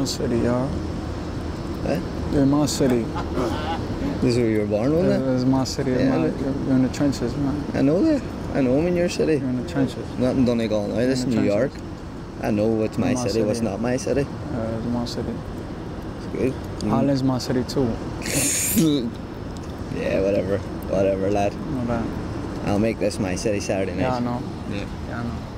my city, y'all. What? They're my city. This is where you were born, wasn't it? It was my city. Yeah, you're in the trenches, man. I know that. I know I'm in your city. You're in the trenches. Not in Donegal now. This is New York. I know what's my city, what's not my city. It's my city. It's good. Ireland's my city too. Yeah, whatever. Whatever, lad. Not bad. I'll make this my city Saturday night. Yeah, I know. Yeah, I know.